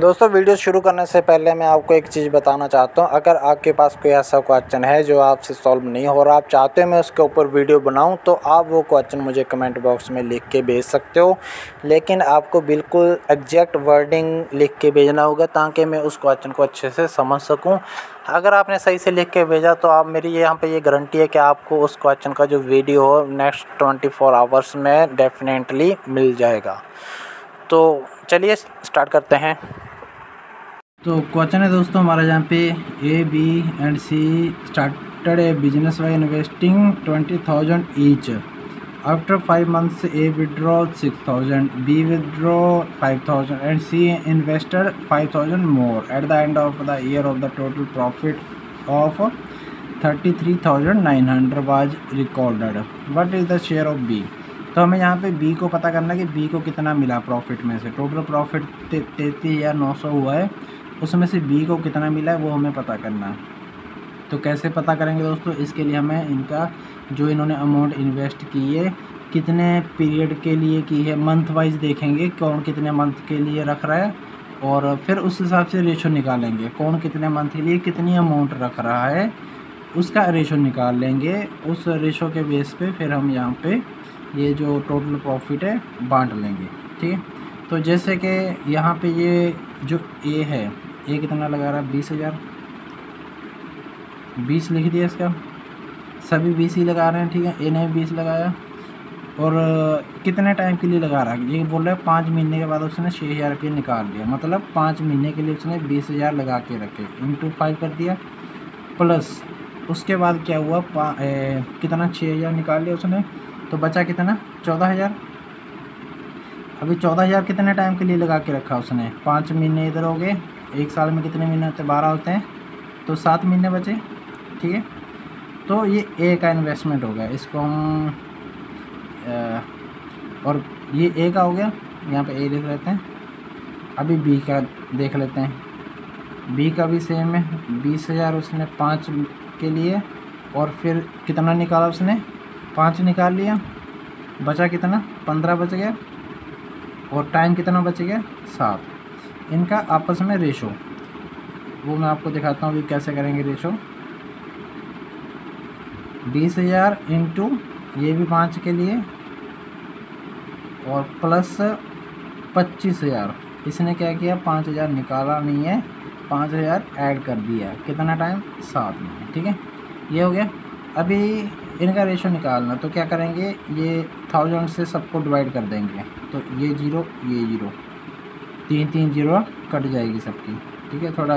दोस्तों वीडियो शुरू करने से पहले मैं आपको एक चीज़ बताना चाहता हूं। अगर आपके पास कोई ऐसा क्वेश्चन है जो आपसे सॉल्व नहीं हो रहा, आप चाहते हैं मैं उसके ऊपर वीडियो बनाऊं, तो आप वो क्वेश्चन मुझे कमेंट बॉक्स में लिख के भेज सकते हो, लेकिन आपको बिल्कुल एग्जैक्ट वर्डिंग लिख के भेजना होगा ताकि मैं उस क्वेश्चन को अच्छे से समझ सकूँ। अगर आपने सही से लिख के भेजा तो आप मेरी यहाँ पर ये गारंटी है कि आपको उस क्वेश्चन का जो वीडियो हो नेक्स्ट 24 आवर्स में डेफिनेटली मिल जाएगा। तो चलिए स्टार्ट करते हैं। तो क्वेश्चन है दोस्तों हमारा यहाँ पे A B and C started a business by investing 20,000 each. After 5 months A withdraw 6,000, B withdraw 5,000 and C invested 5,000 more. At the end of the year of the total profit of 33,900 was recorded. What is the share of B? तो हमें यहाँ पे B को पता करना है कि B को कितना मिला प्रॉफिट में से। टोटल प्रॉफिट 33,900 हुआ है, उसमें से बी को कितना मिला है वो हमें पता करना है। तो कैसे पता करेंगे दोस्तों? इसके लिए हमें इनका जो इन्होंने अमाउंट इन्वेस्ट की है कितने पीरियड के लिए की है, मंथ वाइज देखेंगे कौन कितने मंथ के लिए रख रहा है, और फिर उस हिसाब से रेशो निकालेंगे कौन कितने मंथ के लिए कितनी अमाउंट रख रहा है, उसका रेशो निकाल लेंगे। उस रेशो के बेस पे फिर हम यहाँ पे ये जो टोटल प्रॉफिट है बांट लेंगे, ठीक है। तो जैसे कि यहाँ पे ये जो ए है, ए कितना लगा रहा है? 20,000, 20 लिख दिया। इसका सभी 20 ही लगा रहे हैं, ठीक है। ए ने 20 लगाया और कितने टाइम के लिए लगा रहा है ये बोल रहा है 5 महीने के बाद उसने 6,000 रुपये निकाल दिया, मतलब 5 महीने के लिए उसने 20,000 लगा के रखे, इंटू 5 कर दिया। प्लस उसके बाद क्या हुआ, कितना 6,000 निकाल लिया उसने, तो बचा कितना? 14,000। अभी 14,000 कितने टाइम के लिए लगा के रखा उसने? 5 महीने इधर हो गए, एक साल में कितने महीने होते? 12 होते हैं, तो 7 महीने बचे, ठीक है। तो ये ए का इन्वेस्टमेंट हो गया, इसको हम और ये ए का हो गया, यहाँ पे ए लिख लेते हैं। अभी बी का देख लेते हैं, बी का भी सेम है। 20,000 उसने 5 के लिए, और फिर कितना निकाला उसने? 5 निकाल लिया, बचा कितना? 15 बच गया, और टाइम कितना बच गया? 7। इनका आपस में रेशो वो मैं आपको दिखाता हूँ कि कैसे करेंगे रेशो। 20,000 इंटू ये भी 5 के लिए, और प्लस 25,000। इसने क्या किया? 5,000 निकाला नहीं है, 5,000 ऐड कर दिया, कितना टाइम? 7 महीने, ठीक है। ये हो गया। अभी इनका रेशो निकालना, तो क्या करेंगे, ये 1000 से सबको डिवाइड कर देंगे, तो ये जीरो, ये जीरो, 3-3 जीरो कट जाएगी सबकी, ठीक है। थोड़ा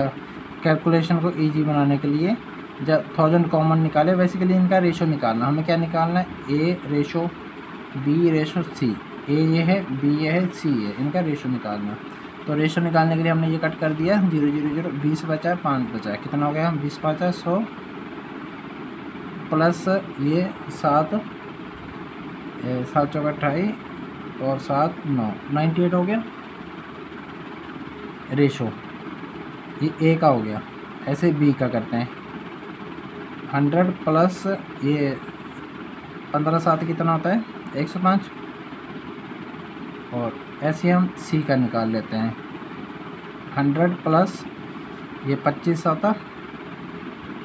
कैलकुलेशन को इजी बनाने के लिए जब 1000 कॉमन निकाले, बेसिकली इनका रेशो निकालना। हमें क्या निकालना है? A ratio B ratio C. A ये है, बी ये है, सी ये, इनका रेशो निकालना। तो रेशो निकालने के लिए हमने ये कट कर दिया, 0 0 0, 20 बचा, 5 बचा, कितना हो गया? 20 बचा 100, प्लस ये 7 चौका 28 और 7 9 98 हो गया रेशो। ये ए का हो गया, ऐसे बी का करते हैं। 100 प्लस ये 15 7 कितना होता है? 105। और ऐसे हम सी का निकाल लेते हैं। 100 प्लस ये 25 7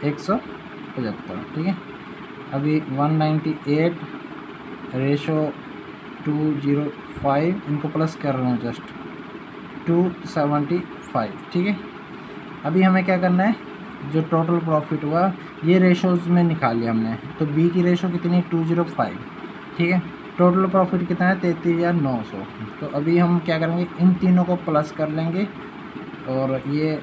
175, ठीक है। अभी 198 रेशो 205, इनको प्लस कर रहा हूँ जस्ट, 275, ठीक है। अभी हमें क्या करना है, जो टोटल प्रॉफिट हुआ ये रेशोज़ में निकाल लिया हमने। तो बी की रेशो कितनी? 205, ठीक है। टोटल प्रॉफिट कितना है? 33,900। तो अभी हम क्या करेंगे, इन तीनों को प्लस कर लेंगे, और ये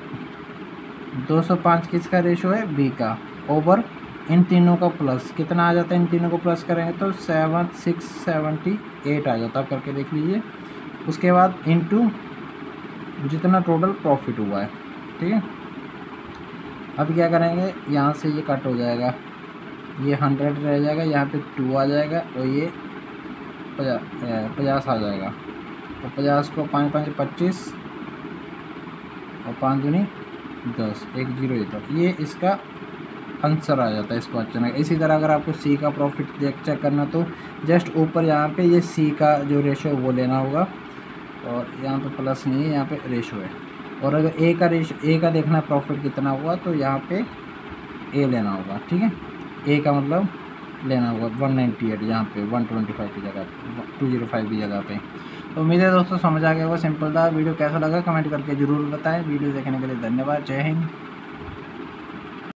205 किसका रेशो है? बी का, ओवर इन तीनों का प्लस, कितना आ जाता है? इन तीनों को प्लस करेंगे तो 7,678 आ जाता है, करके देख लीजिए। उसके बाद इनटू जितना टोटल प्रॉफिट हुआ है, ठीक है। अब क्या करेंगे, यहाँ से ये कट हो जाएगा, ये 100 रह जाएगा, यहाँ पे 2 आ जाएगा, और ये 50 आ जाएगा। तो 50 को 5 5 25 और 5 2 10, 1 0 देता, ये इसका आंसर आ जाता है इस क्वेश्चन का। इसी तरह अगर आपको सी का प्रॉफिट चेक करना तो जस्ट ऊपर यहाँ पे ये सी का जो रेशो है वो लेना होगा, और यहाँ पे प्लस नहीं है, यहाँ पे रेशो है, और अगर ए का रेशियो, ए का देखना प्रॉफिट कितना हुआ तो यहाँ पे ए लेना होगा, ठीक है। ए का मतलब लेना होगा 198 यहाँ पे, 125 की जगह, 205 की जगह पे। तो उम्मीद है दोस्तों समझ आ गया होगा, सिंपल था। वीडियो कैसा लगा कमेंट करके ज़रूर बताएं। वीडियो देखने के लिए धन्यवाद। जय हिंद।